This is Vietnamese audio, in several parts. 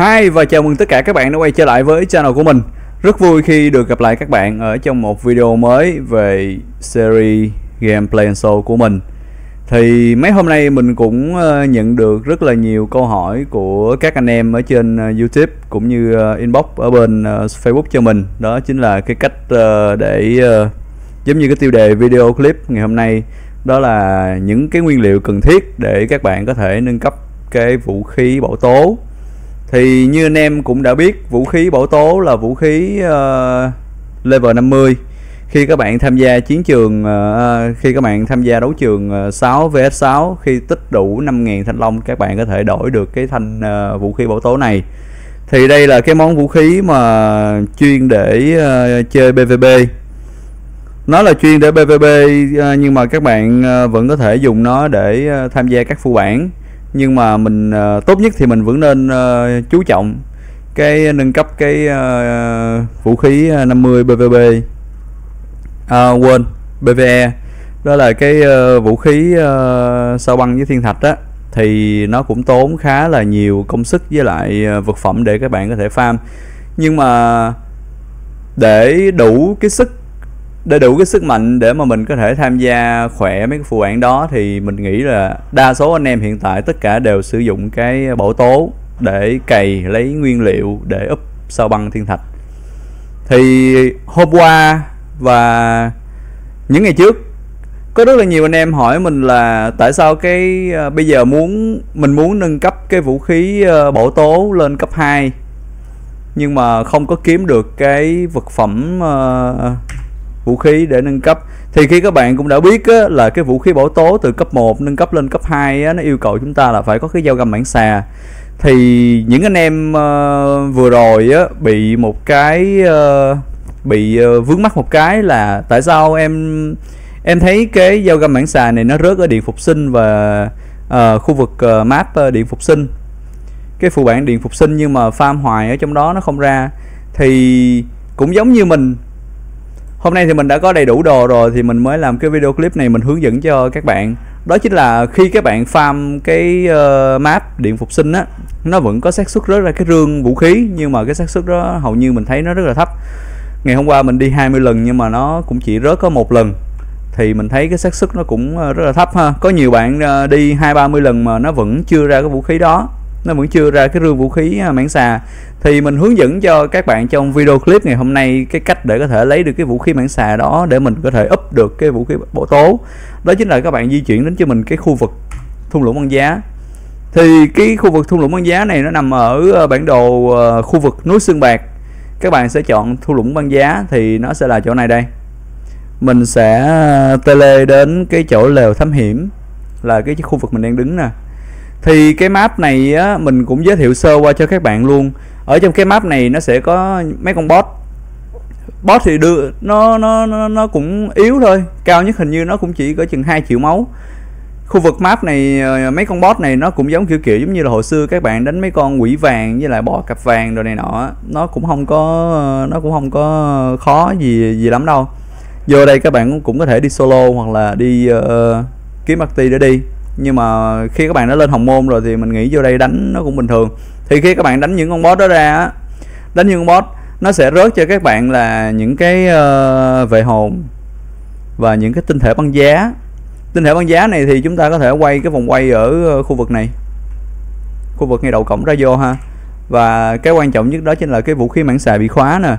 Hi và chào mừng tất cả các bạn đã quay trở lại với channel của mình. Rất vui khi được gặp lại các bạn ở trong một video mới về series Gameplay and Show của mình. Thì mấy hôm nay mình cũng nhận được rất là nhiều câu hỏi của các anh em ở trên YouTube cũng như inbox ở bên Facebook cho mình. Đó chính là cái cách để giống như cái tiêu đề video clip ngày hôm nay, đó là những cái nguyên liệu cần thiết để các bạn có thể nâng cấp cái vũ khí bảo tố. Thì như anh em cũng đã biết, vũ khí bảo tố là vũ khí level 50 khi các bạn tham gia chiến trường, khi các bạn tham gia đấu trường 6 vs 6. Khi tích đủ 5.000 thanh long, các bạn có thể đổi được cái thanh vũ khí bảo tố này. Thì đây là cái món vũ khí mà chuyên để chơi PVP. Nó là chuyên để PVP, nhưng mà các bạn vẫn có thể dùng nó để tham gia các phu bản. Nhưng mà mình tốt nhất thì mình vẫn nên chú trọng cái nâng cấp cái vũ khí 50 PVP, quên PVE, đó là cái vũ khí sao băng với thiên thạch đó. Thì nó cũng tốn khá là nhiều công sức với lại vật phẩm để các bạn có thể farm. Nhưng mà để đủ cái sức mạnh để mà mình có thể tham gia khỏe mấy cái phụ bản đó, thì mình nghĩ là đa số anh em hiện tại tất cả đều sử dụng cái bảo tố để cày lấy nguyên liệu để up sao băng thiên thạch. Thì hôm qua và những ngày trước có rất là nhiều anh em hỏi mình là tại sao cái bây giờ mình muốn nâng cấp cái vũ khí bảo tố lên cấp 2 nhưng mà không có kiếm được cái vật phẩm vũ khí để nâng cấp. Thì khi các bạn cũng đã biết á, là cái vũ khí bảo tố từ cấp 1 nâng cấp lên cấp 2 á, nó yêu cầu chúng ta là phải có cái dao găm mảng xà. Thì những anh em vừa rồi á, bị một cái vướng mắc một cái là tại sao em thấy cái dao găm mảng xà này nó rớt ở điện phục sinh và khu vực map điện phục sinh, cái phụ bản điện phục sinh, nhưng mà farm hoài ở trong đó nó không ra. Thì cũng giống như mình, hôm nay thì mình đã có đầy đủ đồ rồi thì mình mới làm cái video clip này, mình hướng dẫn cho các bạn. Đó chính là khi các bạn farm cái map điện phục sinh á, nó vẫn có xác suất rớt ra cái rương vũ khí, nhưng mà cái xác suất đó hầu như mình thấy nó rất là thấp. Ngày hôm qua mình đi 20 lần nhưng mà nó cũng chỉ rớt có một lần. Thì mình thấy cái xác suất nó cũng rất là thấp ha. Có nhiều bạn đi 20-30 lần mà nó vẫn chưa ra cái vũ khí đó, nó vẫn chưa ra cái rương vũ khí mảng xà. Thì mình hướng dẫn cho các bạn trong video clip ngày hôm nay cái cách để có thể lấy được cái vũ khí mảng xà đó, để mình có thể up được cái vũ khí bảo tố. Đó chính là các bạn di chuyển đến cho mình cái khu vực thung lũng băng giá. Thì cái khu vực thung lũng băng giá này nó nằm ở bản đồ khu vực núi Xương Bạc. Các bạn sẽ chọn thung lũng băng giá thì nó sẽ là chỗ này đây. Mình sẽ tele đến cái chỗ lều thám hiểm, là cái khu vực mình đang đứng nè. Thì cái map này á, mình cũng giới thiệu sơ qua cho các bạn luôn. Ở trong cái map này nó sẽ có mấy con boss. Boss thì nó cũng yếu thôi, cao nhất hình như nó cũng chỉ có chừng 2 triệu máu. Khu vực map này mấy con boss này nó cũng giống kiểu giống như là hồi xưa các bạn đánh mấy con quỷ vàng với lại bọ cặp vàng rồi này nọ, nó cũng không có khó gì lắm đâu. Vô đây các bạn cũng có thể đi solo hoặc là đi kiếm party để đi. Nhưng mà khi các bạn đã lên hồng môn rồi thì mình nghĩ vô đây đánh nó cũng bình thường. Thì khi các bạn đánh những con boss đó ra, đánh những con boss nó sẽ rớt cho các bạn là những cái vệ hồn và những cái tinh thể băng giá. Tinh thể băng giá này thì chúng ta có thể quay cái vòng quay ở khu vực này, khu vực ngay đầu cổng ra vô ha. Và cái quan trọng nhất đó chính là cái vũ khí mảng xà bị khóa nè.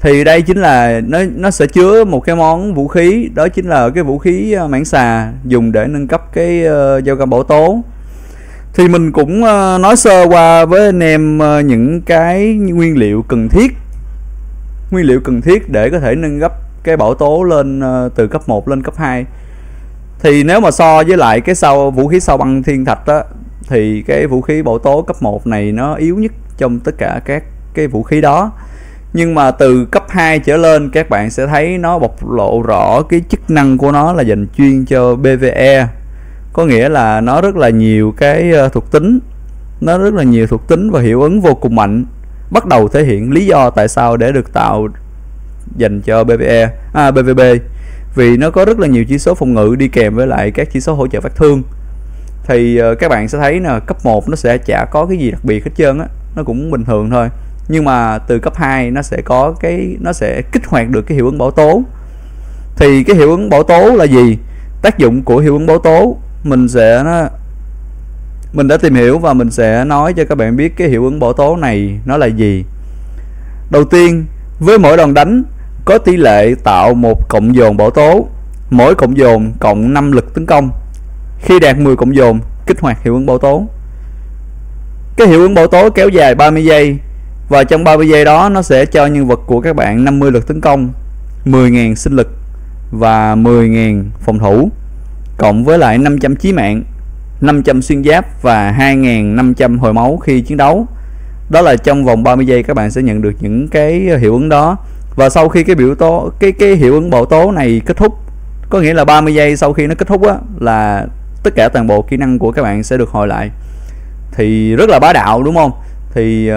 Thì đây chính là nó sẽ chứa một cái món vũ khí, đó chính là cái vũ khí mảng xà dùng để nâng cấp cái dao găm bảo tố. Thì mình cũng nói sơ qua với anh em những cái nguyên liệu cần thiết để có thể nâng cấp cái bảo tố lên từ cấp 1 lên cấp 2. Thì nếu mà so với lại cái vũ khí sao băng thiên thạch đó, thì cái vũ khí bảo tố cấp 1 này nó yếu nhất trong tất cả các cái vũ khí đó. Nhưng mà từ cấp 2 trở lên các bạn sẽ thấy nó bộc lộ rõ cái chức năng của nó là dành chuyên cho PVE. Có nghĩa là nó rất là nhiều cái thuộc tính, nó rất là nhiều thuộc tính và hiệu ứng vô cùng mạnh. Bắt đầu thể hiện lý do tại sao để được tạo dành cho PVP. Vì nó có rất là nhiều chỉ số phòng ngự đi kèm với lại các chỉ số hỗ trợ phát thương. thì các bạn sẽ thấy là cấp 1 nó sẽ chả có cái gì đặc biệt hết trơn á, nó cũng bình thường thôi. Nhưng mà từ cấp 2 nó sẽ có cái, nó sẽ kích hoạt được cái hiệu ứng bão tố. Thì cái hiệu ứng bão tố là gì? Tác dụng của hiệu ứng bão tố mình đã tìm hiểu và mình sẽ nói cho các bạn biết cái hiệu ứng bão tố này nó là gì. Đầu tiên, với mỗi đòn đánh có tỷ lệ tạo một cộng dồn bão tố, mỗi cộng dồn cộng 5 lực tấn công. Khi đạt 10 cộng dồn kích hoạt hiệu ứng bão tố. Cái hiệu ứng bão tố kéo dài 30 giây và trong 30 giây đó nó sẽ cho nhân vật của các bạn 50 lực tấn công, 10.000 sinh lực và 10.000 phòng thủ, cộng với lại 500 chí mạng, 500 xuyên giáp và 2.500 hồi máu khi chiến đấu. Đó là trong vòng 30 giây các bạn sẽ nhận được những cái hiệu ứng đó. Và sau khi cái hiệu ứng bão tố này kết thúc, có nghĩa là 30 giây sau khi nó kết thúc á, là tất cả toàn bộ kỹ năng của các bạn sẽ được hồi lại. Thì rất là bá đạo đúng không? Thì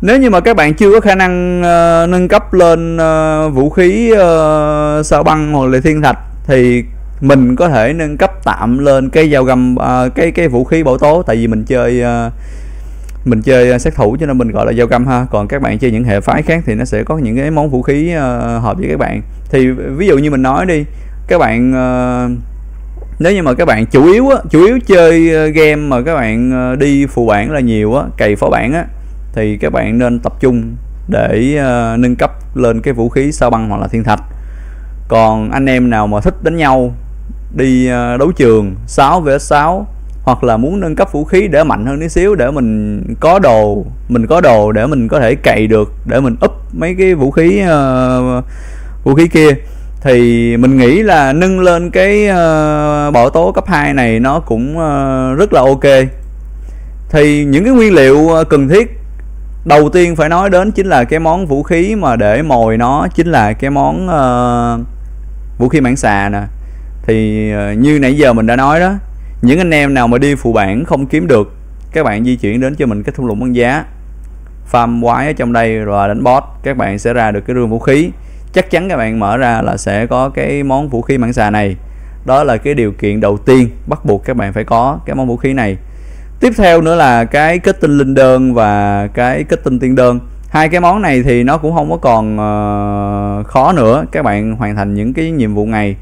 nếu như mà các bạn chưa có khả năng nâng cấp lên vũ khí sao băng hoặc là thiên thạch thì mình có thể nâng cấp tạm lên cái dao găm, cái vũ khí bão tố. Tại vì mình chơi sát thủ cho nên mình gọi là dao găm ha. Còn các bạn chơi những hệ phái khác thì nó sẽ có những cái món vũ khí hợp với các bạn. Thì ví dụ như mình nói đi, các bạn nếu như mà các bạn chủ yếu chơi game mà các bạn đi phụ bản là nhiều á, cày phó bản á, thì các bạn nên tập trung để nâng cấp lên cái vũ khí sao băng hoặc là thiên thạch. Còn anh em nào mà thích đánh nhau, đi đấu trường 6 vs 6, hoặc là muốn nâng cấp vũ khí để mạnh hơn tí xíu, để mình có đồ để mình có thể cày được, để mình up mấy cái vũ khí kia, thì mình nghĩ là nâng lên cái bão tố cấp 2 này nó cũng rất là ok. Thì những cái nguyên liệu cần thiết đầu tiên phải nói đến chính là cái món vũ khí mà để mồi nó, chính là cái món vũ khí mãng xà nè. Thì như nãy giờ mình đã nói đó, những anh em nào mà đi phụ bản không kiếm được, các bạn di chuyển đến cho mình cái thung lũng băng giá, farm quái ở trong đây rồi đánh boss, các bạn sẽ ra được cái rương vũ khí. Chắc chắn các bạn mở ra là sẽ có cái món vũ khí mãng xà này. Đó là cái điều kiện đầu tiên bắt buộc các bạn phải có cái món vũ khí này. Tiếp theo nữa là cái kết tinh linh đơn và cái kết tinh tiên đơn. Hai cái món này thì nó cũng không có còn khó nữa. Các bạn hoàn thành những cái nhiệm vụ này,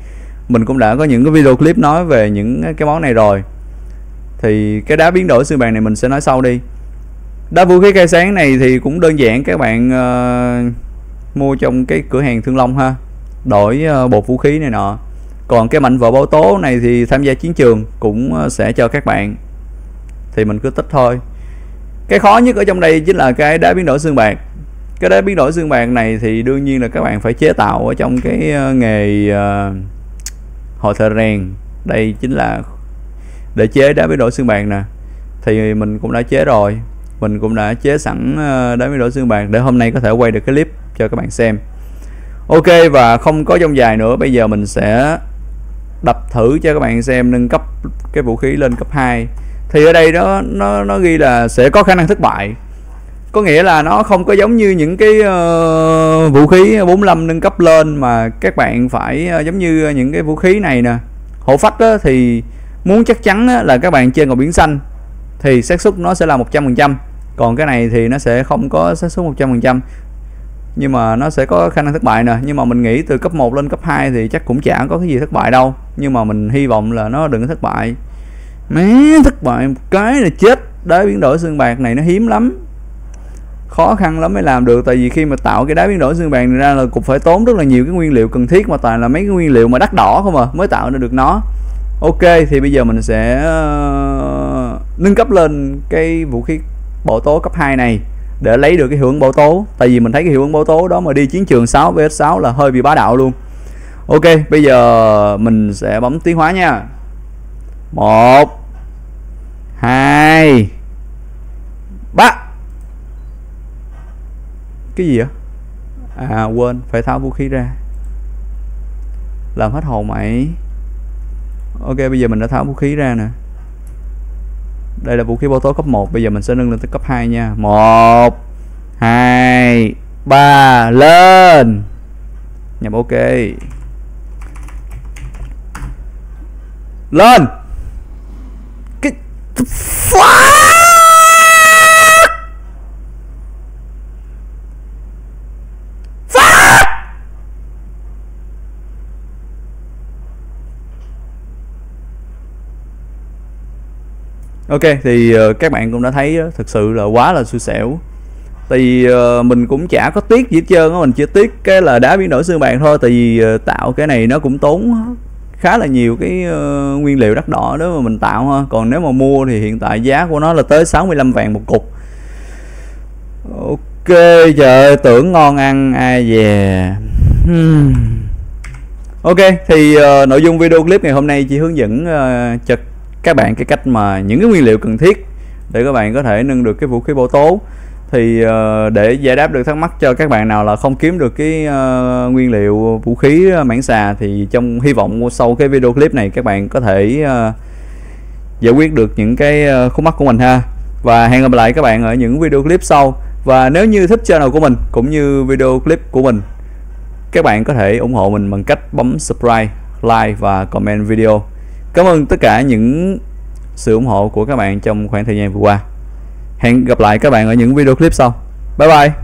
mình cũng đã có những cái video clip nói về những cái món này rồi. Thì cái đá biến đổi xương bàn này mình sẽ nói sau đi. Đá vũ khí khai sáng này thì cũng đơn giản, các bạn mua trong cái cửa hàng Thương Long ha, đổi bột vũ khí này nọ. Còn cái mảnh vỏ bão tố này thì tham gia chiến trường cũng sẽ cho các bạn, thì mình cứ tích thôi. Cái khó nhất ở trong đây chính là cái đá biến đổi xương bạc. Cái đá biến đổi xương bạc này thì đương nhiên là các bạn phải chế tạo ở trong cái nghề hội thợ rèn. Đây chính là để chế đá biến đổi xương bạc nè. Thì mình cũng đã chế rồi, mình cũng đã chế sẵn đá biến đổi xương bạc để hôm nay có thể quay được cái clip cho các bạn xem. Ok, và không có dòng dài nữa, bây giờ mình sẽ đập thử cho các bạn xem nâng cấp cái vũ khí lên cấp 2. Thì ở đây đó nó ghi là sẽ có khả năng thất bại, có nghĩa là nó không có giống như những cái vũ khí 45 nâng cấp lên mà các bạn phải giống như những cái vũ khí này nè, hộ phách đó, thì muốn chắc chắn là các bạn chơi ngọc biển xanh thì xác suất nó sẽ là 100%, còn cái này thì nó sẽ không có xác suất 100%, nhưng mà nó sẽ có khả năng thất bại nè. Nhưng mà mình nghĩ từ cấp 1 lên cấp 2 thì chắc cũng chẳng có cái gì thất bại đâu, nhưng mà mình hy vọng là nó đừng thất bại. Mẹ, thất bại một cái là chết. Đá biến đổi xương bạc này nó hiếm lắm, khó khăn lắm mới làm được. Tại vì khi mà tạo cái đá biến đổi xương bạc này ra là cũng phải tốn rất là nhiều cái nguyên liệu cần thiết, mà toàn là mấy cái nguyên liệu mà đắt đỏ không à, mới tạo ra được nó. Ok, thì bây giờ mình sẽ nâng cấp lên cái vũ khí bão tố cấp 2 này để lấy được cái hiệu ứng bão tố. Tại vì mình thấy cái hiệu ứng bão tố đó mà đi chiến trường 6 vs 6 là hơi bị bá đạo luôn. Ok, bây giờ mình sẽ bấm tiến hóa nha. 1 2 3. Cái gì vậy? À quên, phải tháo vũ khí ra. Làm hết hồn mày. Ok, bây giờ mình đã tháo vũ khí ra nè. Đây là vũ khí bão tố cấp 1, bây giờ mình sẽ nâng lên tới cấp 2 nha. 1 2 3 lên. Nhập ok. Lên. The fuck? Fuck! Ok, thì các bạn cũng đã thấy thật sự là quá là xui xẻo. Thì mình cũng chả có tiếc gì hết trơn á, mình chỉ tiếc cái là đá biến đổi xương bàn thôi. Tại vì tạo cái này nó cũng tốn khá là nhiều cái nguyên liệu đắt đỏ đó mà mình tạo ha. Còn nếu mà mua thì hiện tại giá của nó là tới 65 vàng một cục. Ok, trời, tưởng ngon ăn ai về. Ok, thì nội dung video clip ngày hôm nay chỉ hướng dẫn cho các bạn cái cách mà những cái nguyên liệu cần thiết để các bạn có thể nâng được cái vũ khí bổ tố. Thì để giải đáp được thắc mắc cho các bạn nào là không kiếm được cái nguyên liệu vũ khí mãng xà, thì trong hy vọng sau cái video clip này các bạn có thể giải quyết được những cái khúc mắc của mình ha. Và hẹn gặp lại các bạn ở những video clip sau. Và nếu như thích channel của mình cũng như video clip của mình, các bạn có thể ủng hộ mình bằng cách bấm subscribe, like và comment video. Cảm ơn tất cả những sự ủng hộ của các bạn trong khoảng thời gian vừa qua. Hẹn gặp lại các bạn ở những video clip sau. Bye bye.